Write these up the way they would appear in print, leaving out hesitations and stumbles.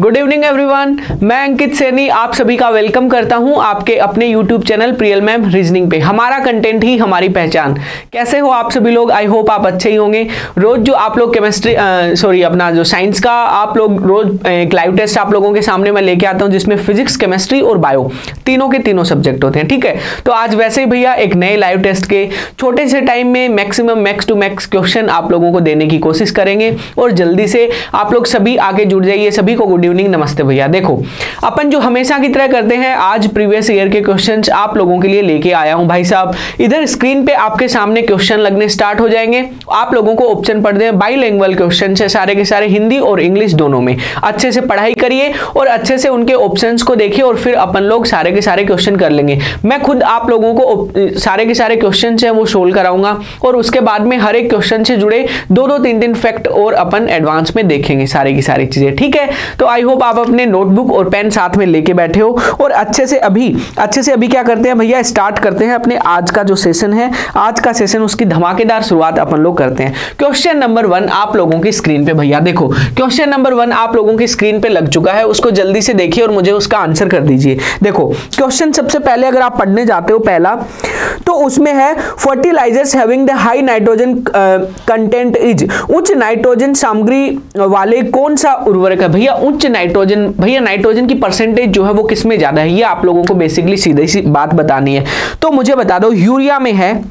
Good evening everyone, मैं अंकित सैनी आप सभी का वेलकम करता हूं आपके अपने YouTube channel Priyal ma'am reasoning पे। हमारा कंटेंट ही हमारी पहचान। कैसे हो आप सभी लोग? आई होप आप अच्छे ही होंगे। रोज जो आप लोग अपना जो साइंस का आप लोग रोज एक लाइव टेस्ट आप लोगों के सामने मैं लेके आता हूँ जिसमें फिजिक्स, केमिस्ट्री और बायो तीनों के तीनों सब्जेक्ट होते हैं। ठीक है, तो आज वैसे ही भैया एक नए लाइव टेस्ट के छोटे से टाइम में maximum max to max question आप लोगों को देने की कोशिश करेंगे और जल्दी से आप लोग सभी आगे जुड़ जाइए। सभी को गुड इवनिंग, नमस्ते भैया। देखो अपन जो हमेशा की तरह करते हैं, आज प्रीवियस ईयर के क्वेश्चंस आप लोगों के लिए लेके आया हूं भाई साहब। इधर स्क्रीन पे आपके सामने क्वेश्चन लगने स्टार्ट हो जाएंगे। आप लोगों को ऑप्शन पढ़ दें, बाईलैंग्वेज क्वेश्चन है सारे के सारे, हिंदी और इंग्लिश दोनों में। अच्छे से पढ़ाई करिए और अच्छे से उनके ऑप्शन को देखिए और फिर अपन लोग सारे के सारे क्वेश्चन कर लेंगे। मैं खुद आप लोगों को सारे के सारे क्वेश्चन है वो सोल्व कराऊंगा और उसके बाद में हर एक क्वेश्चन से जुड़े दो दो तीन तीन फैक्ट और अपन एडवांस में देखेंगे सारी की सारी चीजें। ठीक है, तो आई होप आप अपने नोटबुक और पेन साथ में लेके बैठे हो और अच्छे से अभी क्या करते हैं भैया, स्टार्ट करते हैं अपने आज का जो सेशन है। आज का सेशन उसकी धमाकेदार शुरुआत अपन लोग करते हैं। क्वेश्चन नंबर 1 आप लोगों की स्क्रीन पे भैया देखो, क्वेश्चन नंबर 1 आप लोगों की स्क्रीन पे लग चुका है। उसको जल्दी से देखिए और मुझे उसका आंसर कर दीजिए। देखो क्वेश्चन सबसे पहले अगर आप पढ़ने जाते हो पहला, तो उसमें है fertilisers having the high nitrogen content is, उच्च नाइट्रोजन सामग्री वाले कौन सा उर्वरक है? भैया उच्च नाइट्रोजन, भैया नाइट्रोजन की परसेंटेज जो है वो किसमें ज्यादा है, ये आप लोगों को बेसिकली सीधी सी बात बतानी है। तो मुझे बता दो, यूरिया में है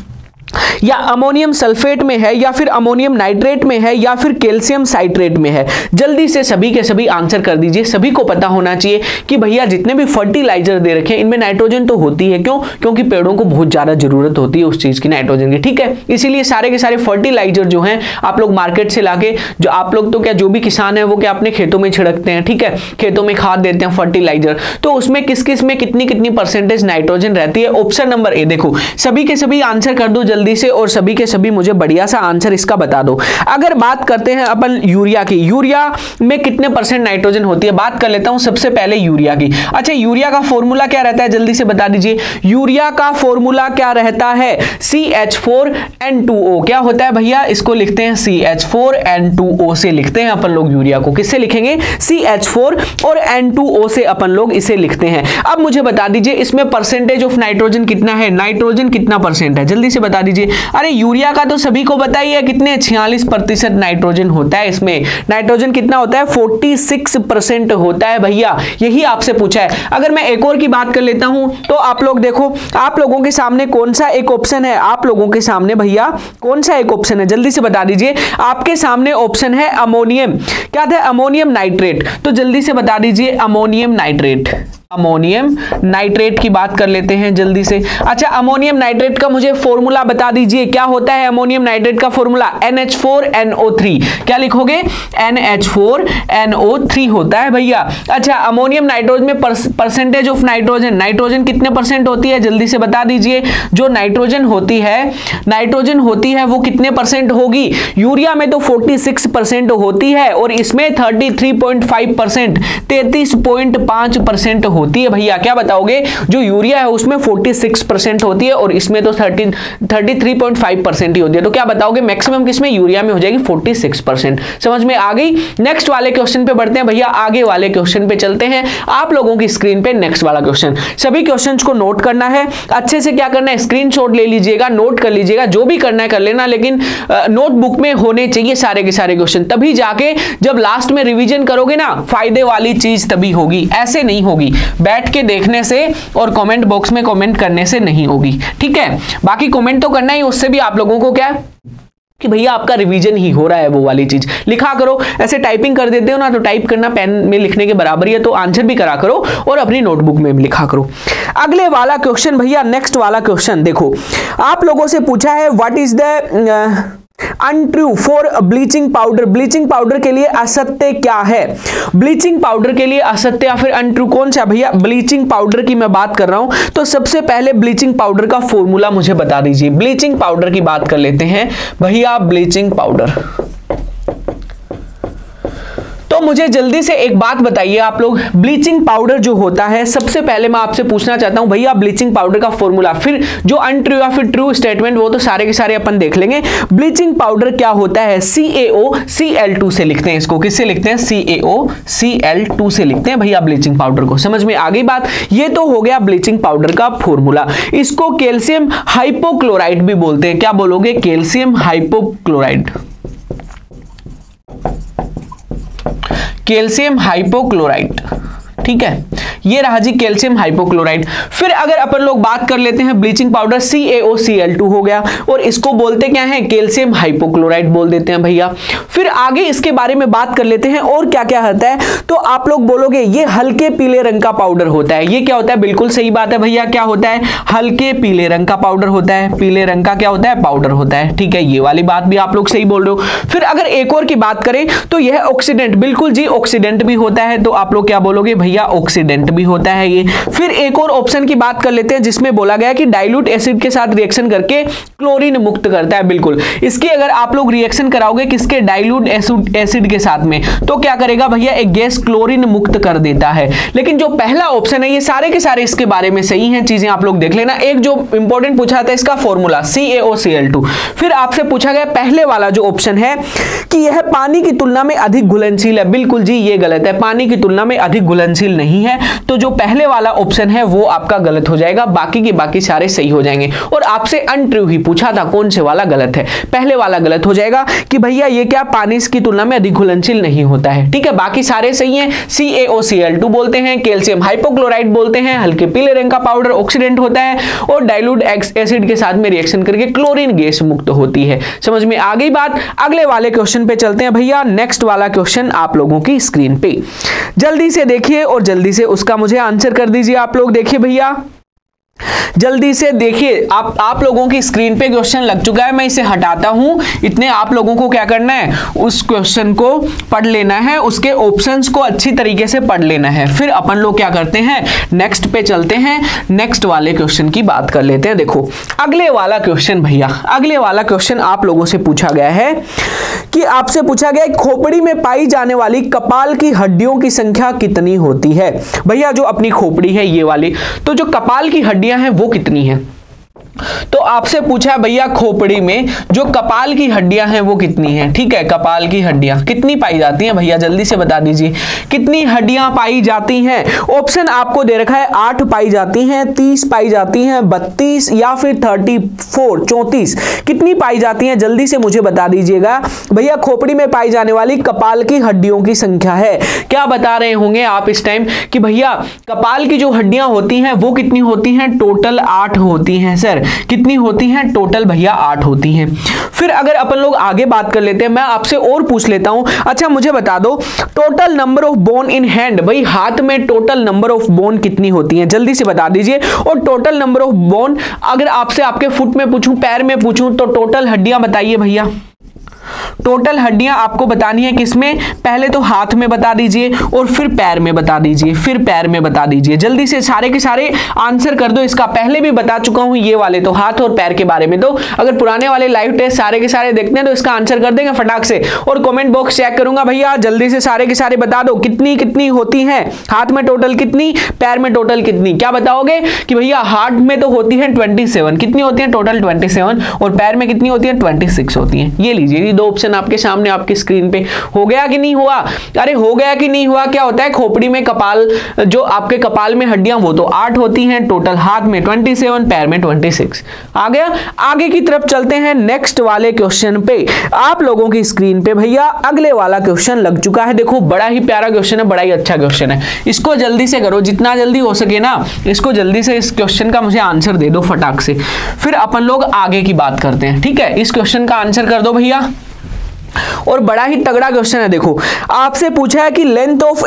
या अमोनियम सल्फेट में है या फिर अमोनियम नाइट्रेट में है या फिर कैल्शियम साइट्रेट में है? जल्दी से सभी के सभी आंसर कर दीजिए। सभी को पता होना चाहिए कि भैया जितने भी फर्टिलाइजर दे रखे हैं इनमें नाइट्रोजन तो होती है। क्यों? क्योंकि पेड़ों को बहुत ज़्यादा जरूरत होती है उस चीज़ की, नाइट्रोजन की। ठीक है, इसीलिए सारे के सारे फर्टिलाइजर जो हैं आप लोग मार्केट से लाके, जो आप लोग तो क्या जो भी किसान है वो क्या अपने खेतों में छिड़कते हैं। ठीक है, खेतों में खाद देते हैं फर्टिलाइजर, तो उसमें किस किस में कितनी कितनी परसेंटेज नाइट्रोजन रहती है? Option number A. देखो सभी के सभी आंसर कर दो जल्दी से और सभी के सभी मुझे बढ़िया सा आंसर इसका बता दो। अगर बात करते हैं अपन यूरिया की, यूरिया में कितने परसेंट नाइट्रोजन होती है? बात कर लेता हूं सबसे पहले यूरिया की। अच्छा, यूरिया का फॉर्मूला क्या रहता है जल्दी से बता दीजिए। यूरिया का फॉर्मूला क्या रहता है? CH4N2O। क्या होता है भैया? इसको लिखते हैं CH4N2O से लिखते हैं अपन लोग यूरिया को। किससे लिखेंगे? CH4 और N2O से अपन लोग इसे लिखते हैं। अब मुझे बता दीजिए इसमें परसेंटेज ऑफ नाइट्रोजन कितना है, नाइट्रोजन कितना परसेंट है जल्दी से बता दीजिए। अरे यूरिया का तो सभी को पता ही है कितने, 46% नाइट्रोजन होता है इसमें। नाइट्रोजन कितना होता है? 46% होता है भैया, यही आपसे पूछा है। अगर मैं एक और की बात कर लेता हूं तो आप लोग देखो, आप लोगों के सामने कौन सा एक ऑप्शन है? आप लोगों के सामने भैया कौन सा एक ऑप्शन है जल्दी से बता दीजिए। आपके सामने ऑप्शन है अमोनियम, क्या था? Ammonium nitrate. तो जल्दी से बता दीजिए अमोनियम नाइट्रेट, अमोनियम नाइट्रेट की बात कर लेते हैं जल्दी से। अच्छा, अमोनियम नाइट्रेट का मुझे फॉर्मूला बता दीजिए, क्या होता है अमोनियम नाइट्रेट का फॉर्मूला? NH4NO3। क्या लिखोगे? NH4NO3 होता है भैया। अच्छा, अमोनियम नाइट्रोजन में परसेंटेज ऑफ नाइट्रोजन, नाइट्रोजन कितने परसेंट होती है जल्दी से बता दीजिए। जो नाइट्रोजन होती है, नाइट्रोजन होती है वो कितने परसेंट होगी? यूरिया में तो 46% होती है और इसमें 33.5%, 33.5% होती है भैया। क्या बताओगे? जो यूरिया है उसमें 46% होती है और इसमें तो 33.5% ही होती है। तो क्या बताओगे मैक्सिमम किसमें? यूरिया में हो जाएगी 46%। समझ में आ गई? नेक्स्ट वाले क्वेश्चन पे बढ़ते हैं भैया, आगे वाले क्वेश्चन पे चलते हैं। आप लोगों की स्क्रीन पे नेक्स्ट वाला क्वेश्चन, सभी क्वेश्चंस को नोट करना है अच्छे से। क्या करना है? स्क्रीनशॉट ले लीजिएगा, नोट कर लीजिएगा, जो भी करना है कर लेना, लेकिन नोटबुक में होने चाहिए सारे के सारे क्वेश्चन। तभी जाके जब लास्ट में रिवीजन करोगे ना, फायदे वाली चीज तभी होगी, ऐसे नहीं होगी बैठ के देखने से और कमेंट बॉक्स में कमेंट करने से नहीं होगी। ठीक है, बाकी कमेंट तो करना ही, उससे भी आप लोगों को क्या कि भैया आपका रिवीजन ही हो रहा है वो वाली चीज लिखा करो। ऐसे टाइपिंग कर देते हो ना, तो टाइप करना पेन में लिखने के बराबर ही है, तो आंसर भी करा करो और अपनी नोटबुक में भी लिखा करो। अगले वाला क्वेश्चन भैया, नेक्स्ट वाला क्वेश्चन देखो, आप लोगों से पूछा है what is the untrue for bleaching powder, bleaching powder के लिए असत्य क्या है? ब्लीचिंग पाउडर के लिए असत्य या फिर अनट्रू कौन सा? भैया ब्लीचिंग पाउडर की मैं बात कर रहा हूं, तो सबसे पहले ब्लीचिंग पाउडर का फॉर्मूला मुझे बता दीजिए। ब्लीचिंग पाउडर की बात कर लेते हैं भैया, ब्लीचिंग पाउडर तो मुझे जल्दी से एक बात बताइए आप लोग, ब्लीचिंग पाउडर जो होता है, सबसे पहले मैं आपसे पूछना चाहता हूं भैया ब्लीचिंग पाउडर का फॉर्मूला, फिर जो अनट्रू या फिर ट्रू स्टेटमेंट वो तो सारे के सारे अपन देख लेंगे। ब्लीचिंग पाउडर क्या होता है? CaOCl2 से लिखते हैं इसको, किससे लिखते हैं? CaOCl2 से लिखते हैं भैया ब्लीचिंग पाउडर को। समझ में आ गई बात? ये तो हो गया ब्लीचिंग पाउडर का फॉर्मूला। इसको कैल्शियम हाइपोक्लोराइड भी बोलते हैं। क्या बोलोगे? कैल्शियम हाइपोक्लोराइड, कैल्शियम हाइपोक्लोराइड, ठीक है, ये रहा जी कैल्शियम हाइपोक्लोराइड। फिर अगर अपन लोग बात कर लेते हैं ब्लीचिंग पाउडर CaOCl2 हो गया और इसको बोलते क्या है? कैल्शियम हाइपोक्लोराइड बोल देते हैं भैया। फिर आगे इसके बारे में बात कर लेते हैं और क्या क्या होता है। तो आप लोग बोलोगे ये हल्के पीले रंग का पाउडर होता है। ये क्या होता है? बिल्कुल सही बात है भैया, क्या होता है? हल्के पीले रंग का पाउडर होता है, पीले रंग का क्या होता है? पाउडर होता है, ठीक है, ये वाली बात भी आप लोग सही बोल रहे हो। फिर अगर एक और की बात करें तो यह ऑक्सीडेंट, बिल्कुल जी ऑक्सीडेंट भी होता है, तो आप लोग क्या बोलोगे? भैया ऑक्सीडेंट भी होता है ये। फिर एक और ऑप्शन की बात कर लेते हैं जिसमें बोला गया कि डाइल्यूट एसिड के साथ रिएक्शन करके क्लोरीन मुक्त करता है। बिल्कुल, इसकी अगर आप लोग रिएक्शन कराओगे किसके? डाइल्यूट एसिड के साथ में, तो क्या करेगा भैया? एक गैस क्लोरीन मुक्त कर देता है। लेकिन जो पहला ऑप्शन है ये सारे के सारे इसके बारे में सही है, चीजें आप लोग देख लेना। एक जो इंपॉर्टेंट पूछा था इसका फॉर्मूला CaOCl2, फिर आपसे पूछा गया पहले वाला जो ऑप्शन है कि यह पानी की तुलना में अधिक घुलनशील है। बिल्कुल जी ये गलत है, पानी की तुलना में अधिक घुलनशील नहीं है, तो जो पहले वाला ऑप्शन है वो आपका गलत हो जाएगा, बाकी के बाकी सारे सही हो जाएंगे। और आपसे अनट्रू ही पूछा था कौन से वाला गलत है, पहले वाला गलत हो जाएगा कि भैया ये क्या पानी की तुलना में अधिक घुलनशील नहीं होता है, ठीक है, बाकी सारे सही हैं। CaOCl2 बोलते हैं, कैल्शियम हाइपोक्लोराइड बोलते हैं, हल्के पीले रंग का पाउडर ऑक्सीडेंट होता है और डाइल्यूट एसिड के साथ में रिएक्शन करके क्लोरीन गैस मुक्त होती है। समझ में आ गई बात? अगले वाले क्वेश्चन पे चलते हैं भैया, नेक्स्ट वाला क्वेश्चन आप लोगों की स्क्रीन पे जल्दी से देखिए और जल्दी से उसका मुझे आंसर कर दीजिए आप लोग। देखिए भैया जल्दी से देखिए, आप लोगों की स्क्रीन पे क्वेश्चन लग चुका है, मैं इसे हटाता हूं। इतने आप लोगों को क्या करना है? उस क्वेश्चन को पढ़ लेना है, उसके ऑप्शंस को अच्छी तरीके से पढ़ लेना है। फिर अपन लोग क्या करते हैं? नेक्स्ट पे चलते हैं, नेक्स्ट वाले क्वेश्चन की बात कर लेते हैं। देखो अगले वाला क्वेश्चन भैया, अगले वाला क्वेश्चन आप लोगों से पूछा गया है कि आपसे पूछा गया खोपड़ी में पाई जाने वाली कपाल की हड्डियों की संख्या कितनी होती है। भैया जो अपनी खोपड़ी है ये वाली, तो जो कपाल की हड्डियां है वो कितनी है? तो आपसे पूछा भैया खोपड़ी में जो कपाल की हड्डियां हैं वो कितनी हैं, ठीक है, कपाल की हड्डियां कितनी पाई जाती हैं भैया? जल्दी से बता दीजिए कितनी हड्डियां पाई जाती हैं। ऑप्शन आपको दे रखा है 8 पाई जाती हैं, 30 पाई जाती हैं, 32 या फिर 34, 34 कितनी पाई जाती हैं? जल्दी से मुझे बता दीजिएगा भैया, खोपड़ी में पाई जाने वाली कपाल की हड्डियों की संख्या है। क्या बता रहे होंगे आप इस टाइम कि भैया कपाल की जो हड्डियां होती हैं वो कितनी होती हैं? टोटल 8 होती हैं सर। कितनी होती हैं? टोटल भैया 8 होती हैं। फिर अगर अपन लोग आगे बात कर लेते हैं, मैं आपसे और पूछ लेता हूं, अच्छा मुझे बता दो total number of bone in hand, भाई हाथ में टोटल नंबर ऑफ बोन कितनी होती हैं? जल्दी से बता दीजिए। और टोटल नंबर ऑफ बोन अगर आपसे आपके फुट में पूछूं, पैर में पूछूं, तो टोटल हड्डियां बताइए भैया, टोटल हड्डियां आपको बतानी है किसमें? पहले तो हाथ में बता दीजिए और फिर पैर में बता दीजिए, फिर पैर में बता दीजिए। जल्दी से सारे के सारे आंसर कर दो इसका, पहले भी बता चुका हूं ये वाले तो हाथ और पैर के बारे में। तो अगर पुराने वाले लाइव टेस्ट सारे के सारे देखते हैं तो इसका आंसर कर देंगे फटाक से, और कॉमेंट बॉक्स चेक करूंगा भैया। जल्दी से सारे के सारे बता दो कितनी कितनी होती है, हाथ में टोटल कितनी, पैर में टोटल कितनी। क्या बताओगे कि भैया हाथ में तो होती है 27, कितनी होती है? टोटल 27, और पैर में कितनी होती है? 26 होती है। ये लीजिए दो ऑप्शन आपके सामने आपकी स्क्रीन पे, हो गया कि नहीं हुआ? अरे हो गया कि नहीं हुआ? क्या होता है खोपड़ी में कपाल, जो आपके कपाल में हड्डियां वो तो 8 होती हैं, टोटल हाथ में 27, पैर में 26। आ गया? आगे की तरफ चलते हैं नेक्स्ट वाले क्वेश्चन पे। आप लोगों की स्क्रीन पे भैया अगले वाला क्वेश्चन लग चुका है। देखो बड़ा ही प्यारा क्वेश्चन है, बड़ा ही अच्छा क्वेश्चन है, इसको जल्दी से करो जितना जल्दी हो सके ना, इसको जल्दी से इस क्वेश्चन का मुझे आंसर दे दो फटाक से। फिर अपन लोग आगे की बात करते हैं, ठीक है, इस क्वेश्चन का आंसर कर दो भैया, और बड़ा ही तगड़ा क्वेश्चन है। देखो आपसे पूछा है कि length of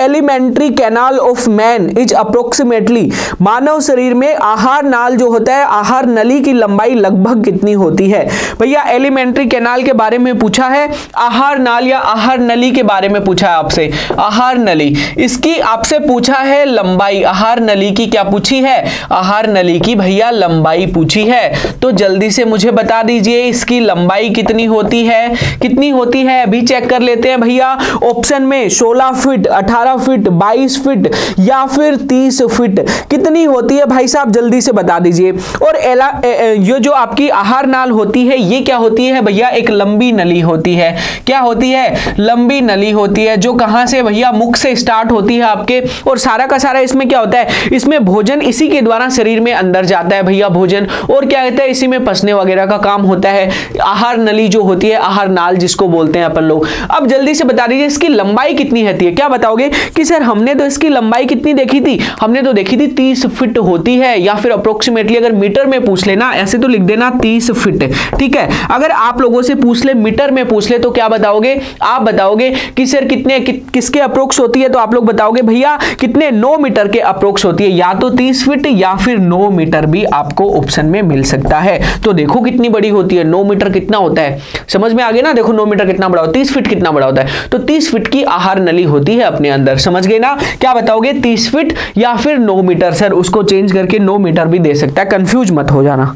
alimentary canal of man is approximately, मानव शरीर में आहार नाल जो होता है, आहार नली की लंबाई लगभग कितनी होती है? भैया एलिमेंट्री कैनाल के बारे में पूछा है, आहार नाल या आहार नली के बारे में पूछा है आपसे, आहार नली, इसकी आपसे पूछा है लंबाई। आहार नली की क्या पूछी है? आहार नली की भैया लंबाई पूछी है। तो जल्दी से मुझे बता दीजिए इसकी लंबाई कितनी होती होती है, कितनी होती है अभी चेक कर लेते हैं भैया। ऑप्शन में 16 फीट, 18 फीट, 22 फीट या फिर 30 फीट कितनी होती है भाई साहब जल्दी से बता दीजिए। और ये जो आपकी आहार नाल होती है ये क्या होती है भैया, एक लंबी नली होती है। क्या होती है, लंबी नली होती है, जो कहां से भैया, मुख से स्टार्ट होती है आपके। और सारा का सारा इसमें क्या होता है, इसमें भोजन इसी के द्वारा शरीर में अंदर जाता है भैया भोजन। और क्या कहता है, इसी में पसने वगैरह का काम होता है। आहार नली जो होती है, आहार नाल जिसको बोलते हैं अपन लोग। अब जल्दी से बता दीजिए इसकी लंबाई कितनी होती है। क्या बताओगे कि सर हमने तो इसकी लंबाई कितनी देखी थी, हमने तो देखी थी 30 फीट होती है, या फिर अप्रोक्सीमेटली अगर मीटर में पूछ लेना ऐसे तो लिख देना 30 फीट, ठीक है। अगर आप लोगों से पूछ ले मीटर में पूछ ले तो क्या बताओगे, आप बताओगे कि सर कितने किसके अप्रोक्स होती है, तो आप लोग बताओगे भैया कितने 9 मीटर के अप्रोक्स होती है, या तो 30 फीट या फिर 9 मीटर भी आपको ऑप्शन में मिल सकता है। तो देखो कितनी बड़ी होती है, 9 मीटर कितना होता है, समझ में आ गया ना। देखो 9 मीटर कितना बड़ा होता है, 30 फीट कितना बड़ा होता है, तो 30 फीट की आहार नली होती है अपने अंदर, समझ गए ना। क्या बताओगे 30 फीट या फिर 9 मीटर, सर उसको चेंज करके 9 मीटर भी दे सकता है, कंफ्यूज मत हो जाना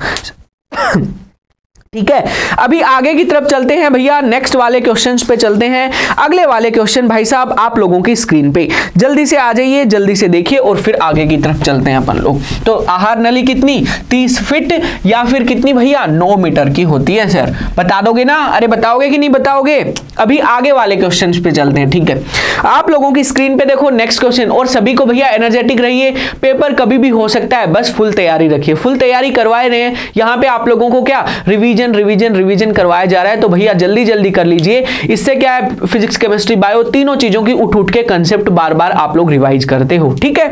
ठीक है। अभी आगे की तरफ चलते हैं भैया, नेक्स्ट वाले क्वेश्चंस पे चलते हैं। अगले वाले क्वेश्चन भाई साहब आप लोगों की स्क्रीन पे जल्दी से आ जाइए, जल्दी से देखिए और फिर आगे की तरफ चलते हैं अपन लोग। तो आहार नली कितनी, 30 फीट या फिर कितनी भैया, 9 मीटर की होती है। सर बता दोगे ना, अरे बताओगे कि नहीं बताओगे। अभी आगे वाले क्वेश्चन पे चलते हैं, ठीक है। आप लोगों की स्क्रीन पे देखो नेक्स्ट क्वेश्चन। और सभी को भैया एनर्जेटिक रहिए, पेपर कभी भी हो सकता है, बस फुल तैयारी रखिए। फुल तैयारी करवाए रहे हैं यहाँ पे आप लोगों को, क्या रिवीजन रिवीजन रिवीजन करवाया जा रहा है, तो भैया जल्दी जल्दी कर लीजिए। इससे क्या है, फिजिक्स केमिस्ट्री बायो तीनों चीजों की उठ उठ के कंसेप्ट बार बार आप लोग रिवाइज करते हो, ठीक है।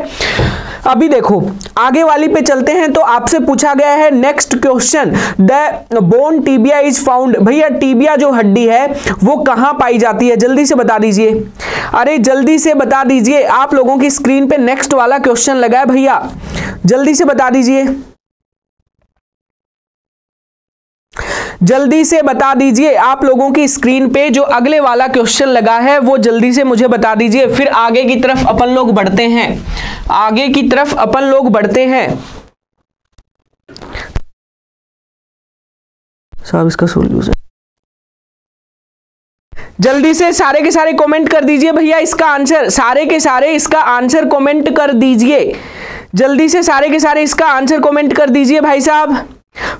अभी देखो आगे वाली पे चलते हैं। तो आपसे पूछा गया है next question, the bone tibia is found. भैया टीबिया जो हड्डी है वो कहां पाई जाती है, जल्दी से बता दीजिए, अरे जल्दी से बता दीजिए। आप लोगों की स्क्रीन पे नेक्स्ट वाला क्वेश्चन लगा है भैया, जल्दी से बता दीजिए, जल्दी से बता दीजिए। आप लोगों की स्क्रीन पे जो अगले वाला क्वेश्चन लगा है वो जल्दी से मुझे बता दीजिए, फिर आगे की तरफ अपन लोग बढ़ते हैं, आगे की तरफ अपन लोग बढ़ते हैं। साहब इसका सोल्यूशन जल्दी से सारे के सारे कमेंट कर दीजिए भैया, इसका आंसर सारे के सारे, इसका आंसर कमेंट कर दीजिए, जल्दी से सारे के सारे इसका आंसर कमेंट कर दीजिए भाई साहब।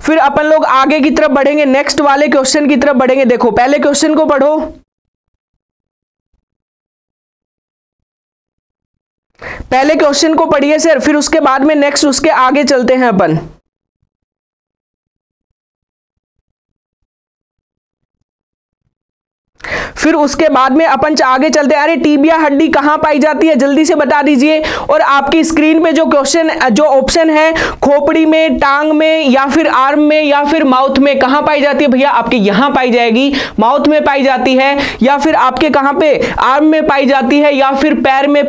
फिर अपन लोग आगे की तरफ बढ़ेंगे, नेक्स्ट वाले क्वेश्चन की तरफ बढ़ेंगे। देखो पहले क्वेश्चन को पढ़ो, पहले क्वेश्चन को पढ़िए सर, फिर उसके बाद में नेक्स्ट उसके आगे चलते हैं अपन। फिर उसके बाद में अपन आगे चलते हैं। अरे टीबिया हड्डी कहां पाई जाती है, जल्दी से बता दीजिए। और आपकी स्क्रीन पे जो क्वेश्चन जो ऑप्शन है, खोपड़ी में, टांग में या फिर आर्म में या फिर माउथ में कहां पाई जाती है, भैया आपके यहां पाई जाएगी, माउथ में पाई जाती है, या फिर आपके कहां पे, आर्म में पाई जाती है, या फिर पैर में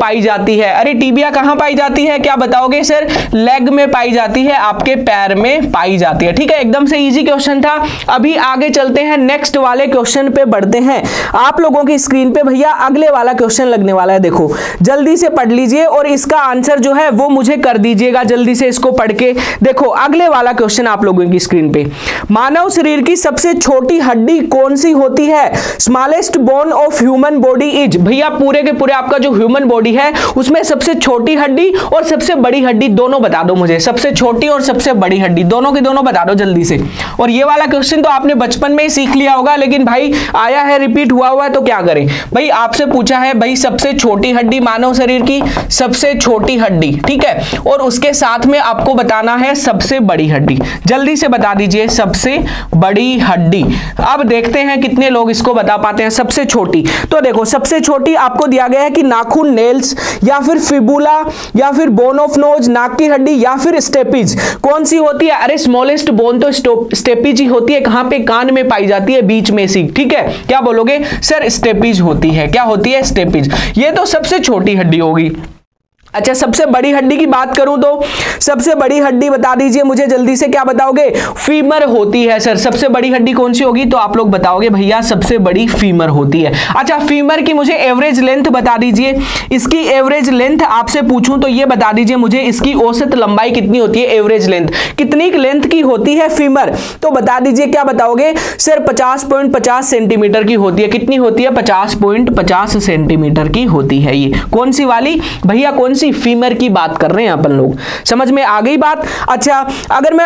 पाई जाती है। अरे टीबिया कहां पाई जाती है, क्या बताओगे सर, लेग में पाई जाती है, आपके पैर में पाई जाती है, ठीक है। एकदम से इजी क्वेश्चन था। अभी आगे चलते हैं, नेक्स्ट वाले क्वेश्चन पे बढ़ते हैं। आप लोगों की स्क्रीन पे भैया अगले वाला क्वेश्चन लगने वाला है, देखो जल्दी से पढ़ लीजिए और इसका आंसर जो है वो मुझे कर दीजिएगा जल्दी से इसको पढ़ के। देखो अगले वाला क्वेश्चन आप लोगों की स्क्रीन पे, मानव शरीर की सबसे छोटी हड्डी कौन सी होती है, smallest bone of human body is. भैया पूरे के पूरे आपका जो ह्यूमन बॉडी है उसमें सबसे छोटी हड्डी और सबसे बड़ी हड्डी दोनों बता दो मुझे, सबसे छोटी और सबसे बड़ी हड्डी दोनों के दोनों बता दो जल्दी से। और ये वाला क्वेश्चन तो आपने बचपन में ही सीख लिया होगा, लेकिन भाई आया है रिपीट हुआ है तो क्या करें भाई। आपसे पूछा है भाई सबसे छोटी हड्डी मानव शरीर की, सबसे छोटी हड्डी, ठीक है। और उसके साथ में आपको बताना है सबसे बड़ी हड्डी, जल्दी से बता दीजिए सबसे बड़ी हड्डी। अब देखते हैं कितने लोग इसको बता पाते हैं। सबसे छोटी, तो देखो सबसे छोटी आपको दिया गया है कि नाखून, नेल्स या फिर फिबुला या फिर बोन ऑफ नोज, नाक की हड्डी या फिर स्टेपीज कौन सी होती है। अरे स्मॉलेस्ट बोन तो स्टेपीज ही होती है, कहां पे, कान में पाई जाती है, बीच में सी, ठीक है। क्या बोलोगे सर, स्टेपीज होती है, क्या होती है, स्टेपीज। ये तो सबसे छोटी हड्डी होगी। अच्छा, सबसे बड़ी हड्डी की बात करूं तो सबसे बड़ी हड्डी बता दीजिए मुझे जल्दी से, क्या बताओगे? फीमर होती है सर। सबसे बड़ी हड्डी कौन सी होगी? तो आप लोग बताओगे भैया सबसे बड़ी फीमर होती है। अच्छा, फीमर की मुझे एवरेज लेंथ बता दीजिए। इसकी एवरेज लेंथ आपसे पूछूं तो ये बता दीजिए मुझे इसकी औसत लंबाई कितनी होती है? एवरेज लेंथ कितनी लेंथ की होती है फीमर? तो बता दीजिए, क्या बताओगे सर? 50.50 सेंटीमीटर की होती है। कितनी होती है? 50.50 सेंटीमीटर की होती है। ये कौन सी वाली भैया? कौन फीमर की बात कर रहे हैं अपन लोग। समझ में आ गई बात? अच्छा, अगर मैं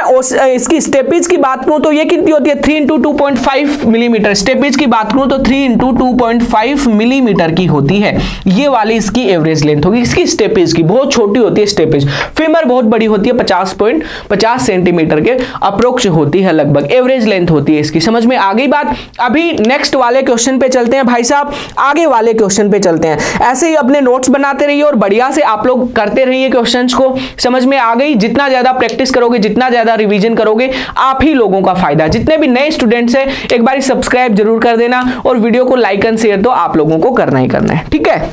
इसकी स्टेपेज की बात करूं तो ये कितनी होती है? 3 × 2.5 मिलीमीटर। स्टेपेज की बात करूं तो 3 × 2.5 मिलीमीटर की होती है। ये वाली इसकी एवरेज लेंथ होगी। इसकी स्टेपेज की बहुत छोटी होती है स्टेपेज। फीमर बहुत बड़ी होती है, 50.50 सेंटीमीटर के अप्रोक्स होती है, लगभग एवरेज लेंथ होती है इसकी। समझ में आ गई बात? अभी नेक्स्ट वाले क्वेश्चन पे चलते हैं भाई साहब, आगे वाले क्वेश्चन पे चलते हैं। ऐसे ही अपने नोट्स बनाते रहिए और बढ़िया से आप लोग करते रहिए क्वेश्चंस को। समझ में आ गई? जितना ज्यादा प्रैक्टिस करोगे, जितना ज्यादा रिवीजन करोगे, आप ही लोगों का फायदा। जितने भी नए स्टूडेंट्स हैं, एक बार सब्सक्राइब जरूर कर देना और वीडियो को लाइक एंड शेयर तो आप लोगों को करना ही करना है। ठीक है,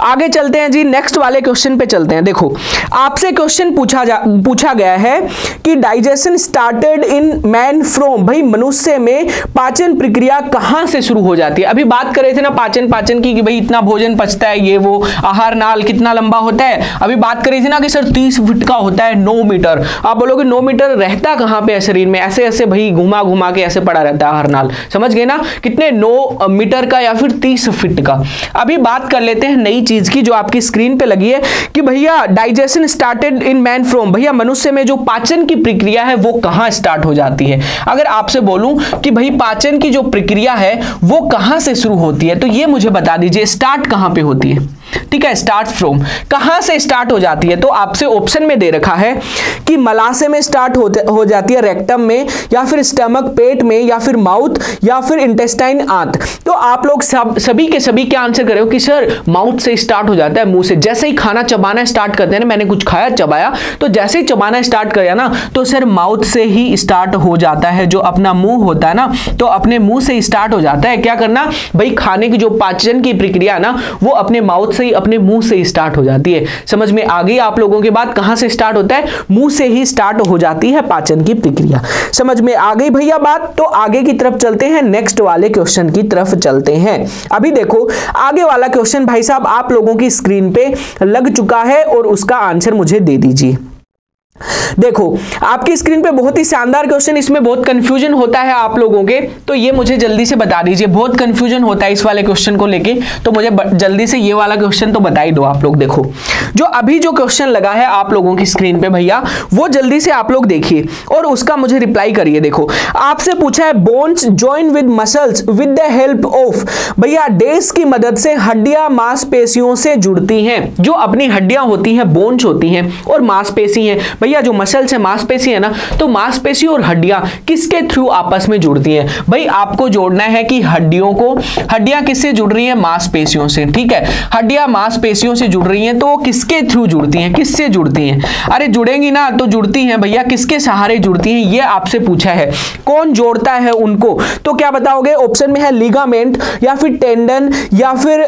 आगे चलते हैं जी, नेक्स्ट वाले क्वेश्चन पे चलते हैं। देखो, आपसे क्वेश्चन पूछा गया है कि digestion started in man from, भाई मनुष्य में पाचन प्रक्रिया कहां से शुरू हो जाती है? अभी बात कर रहे थे ना पाचन की कि भाई इतना भोजन पचता है, ये वो, आहार नाल कितना लंबा होता है। अभी बात कर रही थी ना कि सर 30 फीट का होता है, 9 मीटर। आप बोलोगे 9 मीटर रहता कहां पे है शरीर में? ऐसे ऐसे भाई घुमा घुमा के ऐसे पड़ा रहता है आहार नाल। समझ गए ना कितने? 9 मीटर का या फिर 30 फीट का। अभी बात कर लेते हैं नई चीज की जो आपकी स्क्रीन पे लगी है कि भैया digestion started in man from, भैया मनुष्य में जो पाचन की प्रक्रिया है वो कहां स्टार्ट हो जाती है? अगर आपसे बोलूं कि भाई पाचन की जो प्रक्रिया है वो कहां से शुरू होती है, तो ये मुझे बता दीजिए स्टार्ट कहां पे होती है? ठीक है, स्टार्ट फ्रॉम कहां से स्टार्ट हो जाती है? तो आपसे ऑप्शन में दे रखा है कि मलाशय में स्टार्ट हो जाती है, रेक्टम में, या फिर स्टमक पेट में, या फिर माउथ, या फिर इंटेस्टाइन आंत। तो आप लोग सभी के सभी क्या आंसर कर रहे हो कि सर माउथ से स्टार्ट हो जाता है, मुंह से। जैसे ही खाना चबाना स्टार्ट करते हैं ना, मैंने कुछ खाया चबाया, तो जैसे ही चबाना स्टार्ट कर ना तो सर माउथ से ही स्टार्ट हो जाता है। जो अपना मुंह होता है ना, तो अपने मुंह से स्टार्ट हो जाता है। क्या करना भाई, खाने की जो पाचन की प्रक्रिया ना वो अपने माउथ से ही, अपने मुंह से ही स्टार्ट हो जाती है। समझ में आ गई आप लोगों के बात? कहां से स्टार्ट होता है? मुंह से ही स्टार्ट हो जाती है पाचन की प्रक्रिया। समझ में आ गई भैया बात? तो आगे की तरफ चलते हैं, नेक्स्ट वाले क्वेश्चन की तरफ चलते हैं। अभी देखो आगे वाला क्वेश्चन भाई साहब आप लोगों की स्क्रीन पे लग चुका है और उसका आंसर मुझे दे दीजिए। देखो आपकी स्क्रीन पे बहुत ही शानदार क्वेश्चन, इसमें बहुत कंफ्यूजन होता है आप लोगों के, तो ये मुझे जल्दी से बता दीजिए। बहुत कंफ्यूजन होता है इस वाले क्वेश्चन को लेके, तो मुझे जल्दी से ये वाला क्वेश्चन तो बता ही दो आप लोग। देखो जो अभी जो क्वेश्चन लगा है आप लोगों की स्क्रीन पे भैया, वो जल्दी से आप लोग देखिए और उसका मुझे रिप्लाई करिए। देखो आपसे पूछा है bones join with muscles with the help of, भैया डेस की मदद से हड्डियां मांसपेशियों से जुड़ती हैं। जो अपनी हड्डियां होती हैं, बोन्स होती हैं और मांसपेशी हैं भैया, जो मसल्स है मांसपेशी है ना, तो मांसपेशी और हड्डियां किसके थ्रू आपस में जुड़ती हैं? भाई आपको जोड़ना है कि हड्डियों को, हड्डियां किससे जुड़ रही हैं? मांसपेशियों से। ठीक है, हड्डियां मांसपेशियों से जुड़ रही हैं तो किसके थ्रू जुड़ती हैं, किससे जुड़ती हैं? अरे जुड़ेंगी ना तो जुड़ती हैं भैया, किसके सहारे जुड़ती हैं ये आपसे पूछा है। कौन जोड़ता है उनको? तो क्या बताओगे? ऑप्शन में है लिगामेंट, या फिर टेंडन, या फिर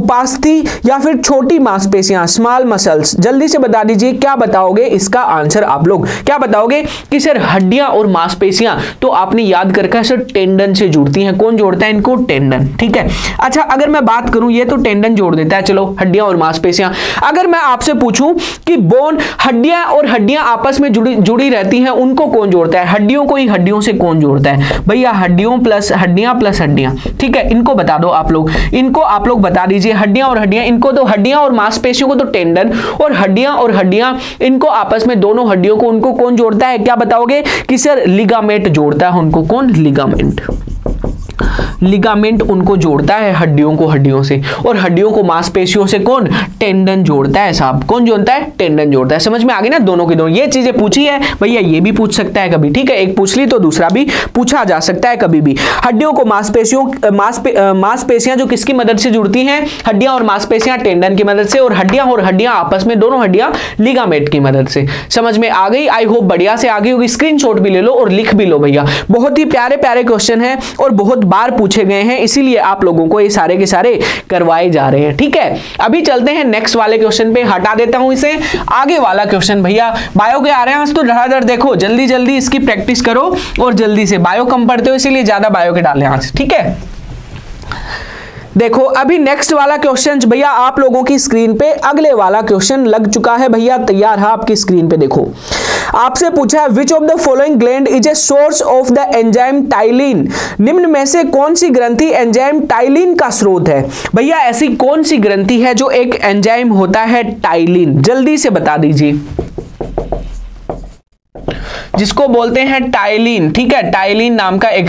उपास्थि, या फिर छोटी मांसपेशियां, स्मॉल मसल्स। जल्दी से बता दीजिए, क्या बताओगे इसका आंसर आप लोग? क्या बताओगे कि सर हड्डियां और मांसपेशियां, तो आपने याद कर रखा है सर टेंडन से जुड़ती हैं। कौन जोड़ता है इनको? टेंडन। ठीक है, अच्छा अगर मैं बात करूं, ये तो टेंडन जोड़ देता है, चलो हड्डियां और मांसपेशियां। अगर मैं आपसे पूछूं कि बोन, हड्डियां और हड्डियां आपस में जुड़ी रहती हैं, उनको कौन जोड़ता है? हड्डियों को ही हड्डियों से कौन जोड़ता है भैया? हड्डियों प्लस हड्डियां प्लस हड्डियां। ठीक है, इनको बता दो आप लोग, इनको आप लोग बता दीजिए। हड्डियां और हड्डियां इनको, तो हड्डियां और मांसपेशियों को तो टेंडन, और हड्डियां इनको आपस में, दोनों हड्डियों को उनको कौन जोड़ता है? क्या बताओगे कि सर लिगामेंट जोड़ता है उनको। कौन? लिगामेंट। लिगामेंट उनको जोड़ता है, हड्डियों को हड्डियों से, और हड्डियों को मांसपेशियों से कौन? टेंडन जोड़ता है साहब। कौन जोड़ता है? टेंडन जोड़ता है। समझ में आ गई ना? दोनों के दोनों। ये चीजें पूछी है भैया, ये भी पूछ सकता है कभी। ठीक है, एक पूछ ली तो दूसरा भी पूछा जा सकता है कभी भी। हड्डियों को मांसपेशियां जो किसकी मदद से जुड़ती हैं? हड्डियां और मांसपेशियां टेंडन की मदद से, और हड्डियां आपस में, दोनों हड्डियां लिगामेंट की मदद से। समझ में आ गई? आई होप बढ़िया से आ गई होगी। स्क्रीनशॉट भी ले लो और लिख भी लो भैया, बहुत ही प्यारे प्यारे क्वेश्चन है और बहुत बात 4 पूछे गए हैं, इसीलिए आप लोगों को ये सारे के सारे करवाए जा रहे हैं। ठीक है, अभी चलते हैं नेक्स्ट वाले क्वेश्चन पे, हटा देता हूं इसे। आगे वाला क्वेश्चन भैया बायो के आ रहे हैं तो धड़ाधड़ देखो, जल्दी जल्दी इसकी प्रैक्टिस करो और जल्दी से, बायो कम पढ़ते हो इसीलिए ज्यादा बायो के डाले यहां से। ठीक है, देखो अभी नेक्स्ट वाला क्वेश्चन भैया आप लोगों की स्क्रीन पे, अगले वाला क्वेश्चन लग चुका है भैया, तैयार है आपकी स्क्रीन पे। देखो आपसे पूछा है which of the following gland is a source of the enzyme ptyalin. निम्न में से कौन सी ग्रंथि एंजाइम टाइलिन का स्रोत है। भैया ऐसी कौन सी ग्रंथि है जो एक एंजाइम होता है टाइलिन, जल्दी से बता दीजिए, जिसको बोलते हैं टाइलिन। ठीक है, टाइलिन नाम का एक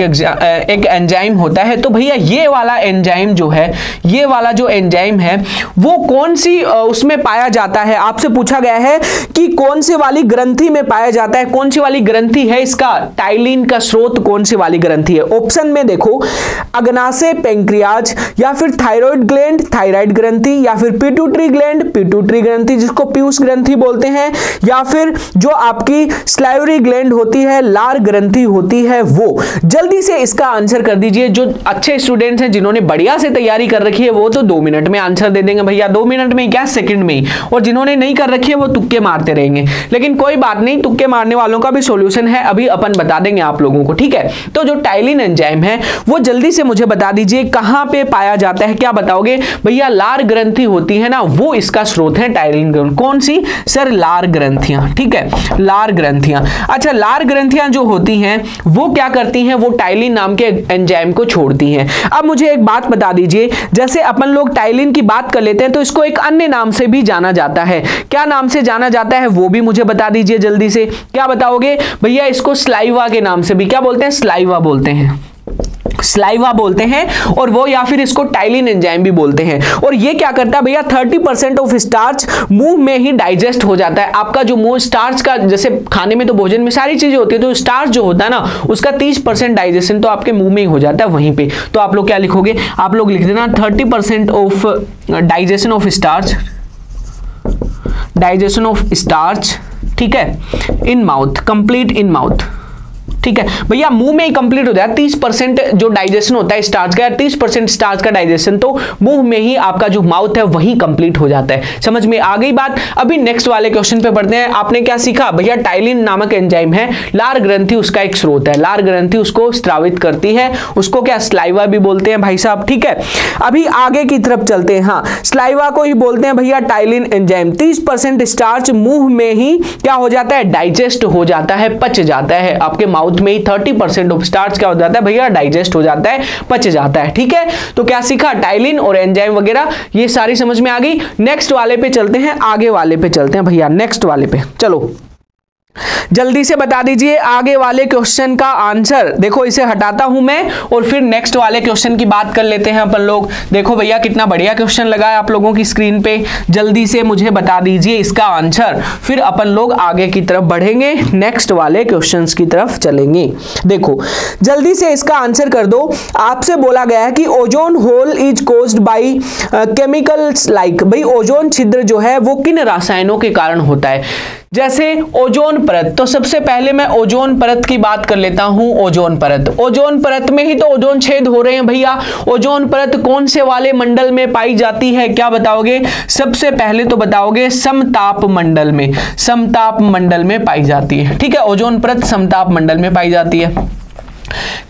एंजाइम होता है। तो भैया ये वाला एंजाइम जो है, ये वाला जो एंजाइम है वो कौन सी उसमें पाया जाता है, आपसे पूछा गया है कि कौन सी वाली ग्रंथि में पाया जाता है, कौन सी वाली ग्रंथि है इसका टाइलिन का स्रोत, कौन सी वाली ग्रंथि है। ऑप्शन में देखो अग्नाशय पेंक्रियाज, या फिर थायराइड ग्लैंड थायराइड ग्रंथि, या फिर पिट्यूटरी ग्लैंड पिट्यूटरी ग्रंथि जिसको पीयूष ग्रंथि बोलते हैं, या फिर जो आपकी स्लाइवरी ग्लैंड होती है, लार ग्रंथि होती है वो। जल्दी से इसका आंसर कर दीजिए, जो अच्छे स्टूडेंट्स हैं जिन्होंने बढ़िया से तैयारी कर रखी है वो तो 2 मिनट में आंसर दे देंगे भैया, 2 मिनट में क्या सेकंड में ही, और जिन्होंने नहीं कर रखी है वो तुक्के मारते रहेंगे। लेकिन कोई बात नहीं, तुक्के मारने वालों का भी सॉल्यूशन है, अभी अपन बता देंगे आप लोगों को। ठीक है, तो जो टाइलिन एंजाइम है वो जल्दी से मुझे बता दीजिए कहां पे पाया जाता है, क्या बताओगे भैया। लार ग्रंथि होती है ना, वो इसका स्रोत है टाइलिन। कौन सी सर, लार ग्रंथियां। ठीक है, लार ग्रंथियां। अच्छा, लार ग्रंथियां जो होती हैं वो क्या करती हैं, वो टाइलिन नाम के एंजाइम को छोड़ती हैं। अब मुझे एक बात बता दीजिए, जैसे अपन लोग टाइलिन की बात कर लेते हैं तो इसको एक अन्य नाम से भी जाना जाता है, क्या नाम से जाना जाता है वो भी मुझे बता दीजिए जल्दी से, क्या बताओगे भैया। इसको स्लाइवा के नाम से भी, क्या बोलते हैं, स्लाइवा बोलते हैं, स्लाइवा बोलते हैं, और वो या फिर इसको टाइलिन एंजाइम भी बोलते हैं। और ये क्या करता है भैया, 30% ऑफ स्टार्च मुंह में ही डाइजेस्ट हो जाता है। आपका जो मुंह स्टार्च का, जैसे खाने में तो भोजन में सारी चीजें होती है, तो स्टार्च जो होता है ना उसका 30% डाइजेशन तो आपके मुंह में ही हो जाता है वहीं पे। तो आप लोग क्या लिखोगे, आप लोग लिख देना 30% of digestion of starch, digestion of starch, ठीक है, in mouth, complete in mouth. ठीक है भैया, मुंह में ही कंप्लीट हो जाए 30% जो डाइजेशन होता है स्टार्च का, 30% स्टार्च का डाइजेशन तो मुंह में ही, आपका जो माउथ है वही कंप्लीट हो जाता है। समझ में आ गई बात। अभी नेक्स्ट वाले क्वेश्चन पे पढ़ते हैं। आपने क्या सीखा भैया, टाइलिन नामक एंजाइम है, लार ग्रंथि उसका एक स्रोत है, लार ग्रंथि उसको स्रावित करती है, उसको क्या स्लाइवा भी बोलते हैं भाई साहब। ठीक है, अभी आगे की तरफ चलते हैं। हाँ, स्लाइवा को ही बोलते हैं भैया टाइलिन एंजाइम। 30% स्टार्च मुंह में ही क्या हो जाता है, डाइजेस्ट हो जाता है, पच जाता है। आपके माउथ में ही 30% ऑफ स्टार्च क्या हो जाता है भैया, डाइजेस्ट हो जाता है, पच जाता है। ठीक है, तो क्या सीखा, टाइलिन और एंजाइम वगैरह ये सारी समझ में आ गई। नेक्स्ट वाले पे चलते हैं, आगे वाले पे चलते हैं भैया, नेक्स्ट वाले पे चलो, जल्दी से बता दीजिए आगे वाले क्वेश्चन का आंसर। देखो इसे हटाता हूं मैं और फिर नेक्स्ट वाले क्वेश्चन की बात कर लेते हैं अपन लोग। देखो भैया कितना बढ़िया क्वेश्चन लगा है आप लोगों की स्क्रीन पे, जल्दी से मुझे बता दीजिए इसका आंसर, फिर अपन लोग आगे की तरफ बढ़ेंगे, नेक्स्ट वाले क्वेश्चन की तरफ चलेंगे। देखो जल्दी से इसका आंसर कर दो। आपसे बोला गया है कि ozone hole is caused by chemicals like, भाई ओजोन छिद्र जो है वो किन रसायनों के कारण होता है। जैसे ओजोन परत, तो सबसे पहले मैं ओजोन परत की बात कर लेता हूं। ओजोन परत में ही तो ओजोन छेद हो रहे हैं भैया। ओजोन परत कौन से वाले मंडल में पाई जाती है, क्या बताओगे, सबसे पहले तो बताओगे समताप मंडल में, समताप मंडल में पाई जाती है। ठीक है, ओजोन परत समताप मंडल में पाई जाती है।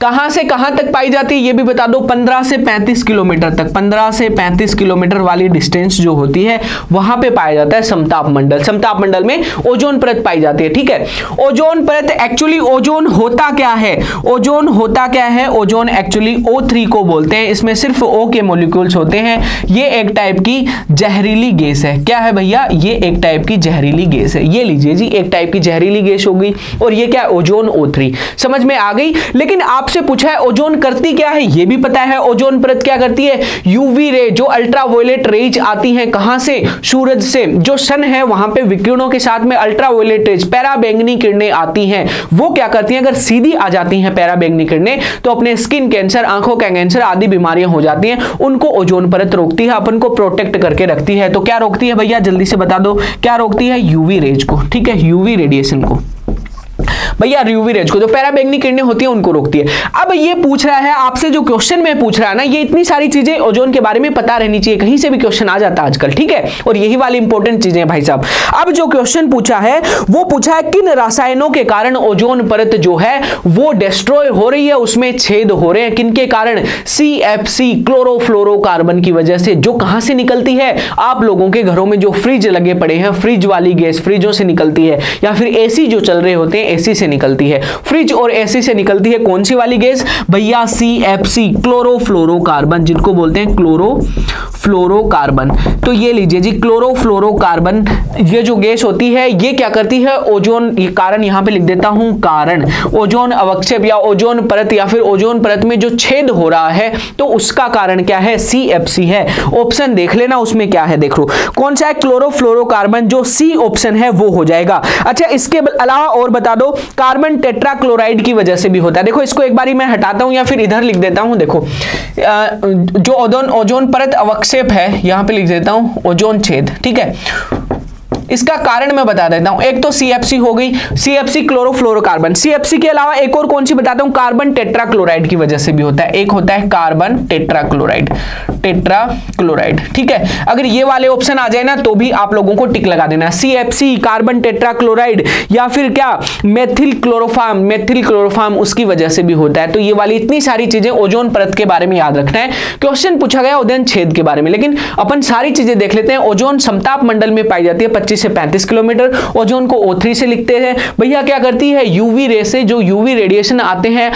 कहां से कहां तक पाई जाती है ये भी बता दो, 15 से 35 किलोमीटर तक, 15 से 35 किलोमीटर वाली डिस्टेंस जो होती है वहां पे पाया जाता है समताप मंडल। समताप मंडल में ओजोन परत पाई जाती है। ठीक है, ओजोन परत एक्चुअली, ओजोन होता क्या है, ओजोन होता क्या है, ओजोन एक्चुअली O3 को बोलते हैं। इसमें सिर्फ O के मॉलिक्यूल्स होते हैं। ये एक टाइप की जहरीली गैस है। क्या है भैया, ये एक टाइप की जहरीली गैस है। ये लीजिए जी, एक टाइप की जहरीली गैस होगी और ये क्या है, ओजोन O3। समझ में आ गई। लेकिन आपसे पूछा है ओजोन करती क्या है, ये भी पता है। ओजोन परत क्या करती है, यूवी रे, जो अल्ट्रावायलेट रेज आती हैं, कहां से, सूरज से, जो सन है वहां पे विकिरणों के साथ में अल्ट्रावायलेट रेज, पैराबैंगनी किरणें आती हैं, वो क्या करती हैं, अगर सीधी आ जाती हैं पैराबैंगनी किरणें तो अपने स्किन कैंसर, आंखों का कैंसर आदि बीमारियां हो जाती हैं, उनको ओजोन परत रोकती है, अपन को प्रोटेक्ट करके रखती है। तो क्या रोकती है भैया, जल्दी से बता दो क्या रोकती है, यूवी रेज को। ठीक है, यूवी रेडिएशन को। भैया यूवी रेज को, जो पैराबैंगनी किरणें होती है उनको रोकती है। अब ये पूछ रहा है आपसे, जो क्वेश्चन में पूछ रहा है ना, ये इतनी सारी चीजें ओजोन के बारे में पता रहनी चाहिए, कहीं से भी क्वेश्चन आ जाता है आजकल, ठीक है, और यही वाली इंपॉर्टेंट चीजें हैं भाई साहब। अब जो क्वेश्चन पूछा है वो पूछा है किन रसायनों के कारण ओजोन परत जो है वो डिस्ट्रॉय हो रही है, उसमें छेद हो रहे हैं, किनके कारण? CFC क्लोरोफ्लोरोकार्बन की वजह से, जो कहां से निकलती है? आप लोगों के घरों में जो फ्रिज लगे पड़े हैं, फ्रिज वाली गैस फ्रिजों से निकलती है, या फिर एसी जो चल रहे होते हैं एसी से निकलती है। फ्रिज और एसी से निकलती है कौन सी वाली गैस भैया? CFC क्लोरोफ्लोरोकार्बन, जिनको बोलते हैं क्लोरोफ्लोरोकार्बन। तो ये लीजिए जी क्लोरोफ्लोरोकार्बन, ये जो गैस होती है ये क्या करती है? ओजोन, ये कारण यहां पे लिख देता हूं, कारण ओजोन अवक्षेप या ओजोन परत या फिर ओजोन परत में जो छेद हो रहा है, तो उसका कारण क्या है? CFC है। ऑप्शन देख लेना उसमें क्या है, देख लो कौन सा है? क्लोरोफ्लोरोकार्बन, जो सी ऑप्शन है वो हो जाएगा। अच्छा, इसके अलावा और बता दो, कार्बन टेट्राक्लोराइड की वजह से भी होता है। देखो इसको एक बारी मैं हटाता हूं या फिर इधर लिख देता हूं। देखो जो ओजोन परत अवक्षेप है यहां पे लिख देता हूं ओजोन छेद, ठीक है। इसका कारण मैं बता देता हूं, एक तो CFC हो गई, CFC क्लोरोफ्लोरोकार्बन। CFC के अलावा एक और कौन सी बताता हूं? कार्बन टेट्राक्लोराइड की वजह से भी होता है, एक होता है कार्बन टेट्राक्लोराइड, ठीक है। अगर ये वाले ऑप्शन आ जाए ना तो भी आप लोगों को टिक लगा देना, CFC कार्बन टेट्राक्लोराइड या फिर क्या मेथिल क्लोरोफार्म उसकी वजह से भी होता है। तो ये वाली इतनी सारी चीजें ओजोन परत के बारे में याद रखना है। क्वेश्चन पूछा गया ओजोन छेद के बारे में, लेकिन अपन सारी चीजें देख लेते हैं। ओजोन समताप मंडल में पाई जाती है 25 से 35 किलोमीटर। ओजोन को O3 से लिखते हैं भैया, क्या करती है? यूवी रे से, जो यूवी रेडिएशन आते हैं,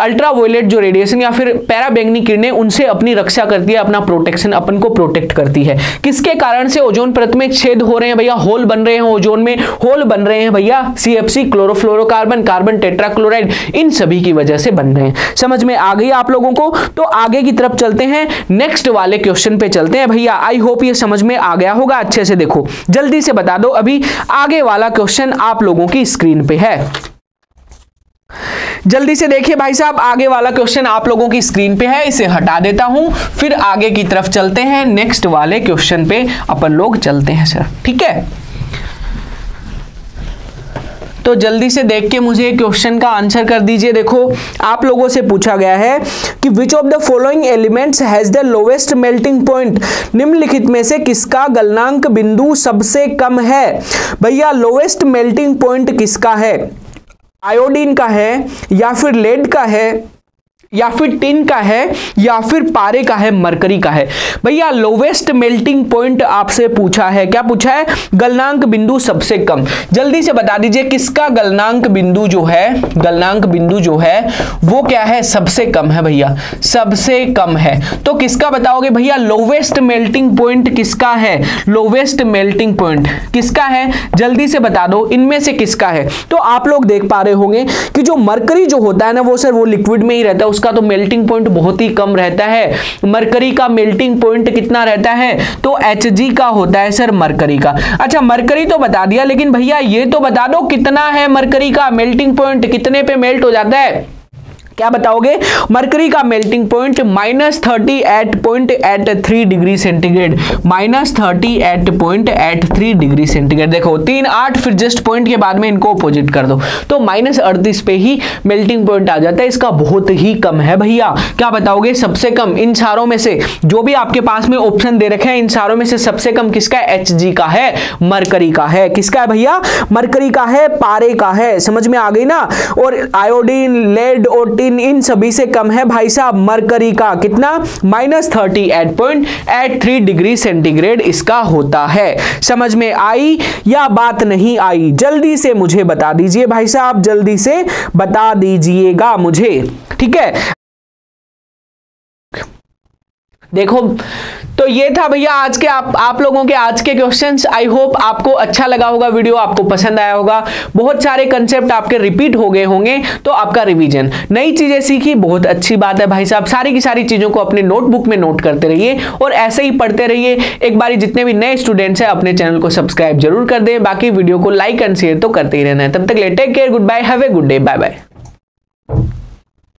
अल्ट्रावायलेट जो रेडिएशन या फिर पैराबैंगनी किरणें, उनसे अपनी रक्षा करती है, अपना प्रोटेक्शन, अपन को प्रोटेक्ट करती है। किसके कारण से ओजोन परत में छेद हो रहे हैं भैया? होल बन रहे हैं, ओजोन में होल बन रहे हैं भैया। CFC क्लोरोफ्लोरोकार्बन, कार्बन टेट्राक्लोराइड, इन सभी की वजह से बन रहे हैं। समझ में आ गई आप लोगों को? तो आगे की तरफ चलते हैं, नेक्स्ट वाले क्वेश्चन पे चलते हैं भैया। आई होप ये समझ में आ गया होगा अच्छे से। देखो जल्दी से बता दो, अभी आगे वाला क्वेश्चन आप लोगों की स्क्रीन पे है, जल्दी से देखिए भाई साहब। आगे वाला क्वेश्चन आप लोगों की स्क्रीन पे है, इसे हटा देता हूं, फिर आगे की तरफ चलते हैं, नेक्स्ट वाले क्वेश्चन पे अपन लोग चलते हैं सर, ठीक है। तो जल्दी से देख के मुझे क्वेश्चन का आंसर कर दीजिए। देखो आप लोगों से पूछा गया है कि which of the following elements has the lowest melting point, निम्नलिखित में से किसका गलनांक बिंदु सबसे कम है भैया? लोवेस्ट मेल्टिंग पॉइंट किसका है? आयोडीन का है, या फिर लेड का है, या फिर टिन का है, या फिर पारे का है, मरकरी का है? भैया लोवेस्ट मेल्टिंग पॉइंट आपसे पूछा है, क्या पूछा है? गलनांक बिंदु सबसे कम। जल्दी से बता दीजिए किसका गलनांक बिंदु जो है, गलनांक बिंदु जो है वो क्या है? सबसे कम है भैया, सबसे कम है। तो किसका बताओगे भैया? लोवेस्ट मेल्टिंग पॉइंट किसका है? लोवेस्ट मेल्टिंग पॉइंट किसका है? जल्दी से बता दो इनमें से किसका है। तो आप लोग देख पा रहे होंगे कि जो मरकरी जो होता है ना वो सर वो लिक्विड में ही रहता है, उसका तो मेल्टिंग पॉइंट बहुत ही कम रहता है। मरकरी का मेल्टिंग पॉइंट कितना रहता है? तो Hg का होता है सर मरकरी का। अच्छा मरकरी तो बता दिया, लेकिन भैया ये तो बता दो कितना है मरकरी का मेल्टिंग पॉइंट, कितने पे मेल्ट हो जाता है? क्या बताओगे? मरकरी का melting point -30 at 0.83 degree centigrade, -30 at 0.83 degree centigrade. देखो 3, 8 फिर जस्ट पॉइंट के बाद में इनको अपोजिट कर दो तो -38 पे ही मेल्टिंग पॉइंट आ जाता है, इसका बहुत ही कम है भैया। क्या बताओगे? सबसे कम इन सारों में से, जो भी आपके पास में ऑप्शन दे रखे हैं, इन सारों में से सबसे कम किसका है? Hg का है, मरकरी का है। किसका है भैया? मरकरी का है, पारे का है। समझ में आ गई ना? और आयोडीन, लेड और इन सभी से कम है भाई साहब मरकरी का। कितना? -38.83 डिग्री सेंटीग्रेड इसका होता है। समझ में आई या बात नहीं आई? जल्दी से मुझे बता दीजिए भाई साहब, जल्दी से बता दीजिएगा मुझे, ठीक है। देखो तो ये था भैया आज के आप लोगों के आज के क्वेश्चंस। आई होप आपको अच्छा लगा होगा, वीडियो आपको पसंद आया होगा। बहुत सारे कंसेप्ट आपके रिपीट हो गए होंगे तो आपका रिवीजन, नई चीजें सीखी, बहुत अच्छी बात है भाई साहब। सारी की सारी चीजों को अपने नोटबुक में नोट करते रहिए और ऐसे ही पढ़ते रहिए। एक बार जितने भी नए स्टूडेंट्स हैं अपने चैनल को सब्सक्राइब जरूर कर दें, बाकी वीडियो को लाइक एंड शेयर तो करते ही रहना है। तब तक ले take care, good bye, have a good day, bye bye.